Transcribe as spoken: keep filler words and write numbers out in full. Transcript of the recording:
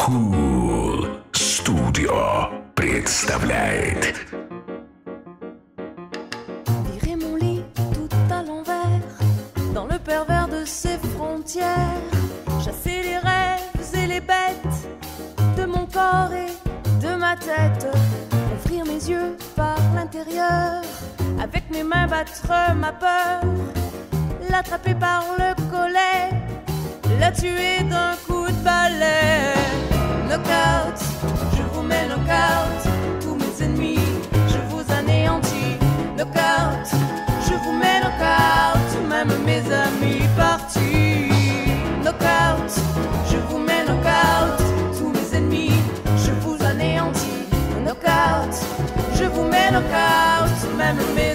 Cool Studio представляет. Virer mon lit tout à l'envers, dans le pervers de ses frontières, chasser les rêves et les bêtes de mon corps et de ma tête, ouvrir mes yeux par l'intérieur, avec mes mains battre ma peur, l'attraper par le collet, la tuer d'un coup de balai. Knockout, je vous mets knockout, tous mes ennemis, je vous anéantis. Knockout, je vous mets knockout, même mes amis partis. Knockout, je vous mets knockout, tous mes ennemis, je vous anéantis. Knockout, je vous mets knockout, même mes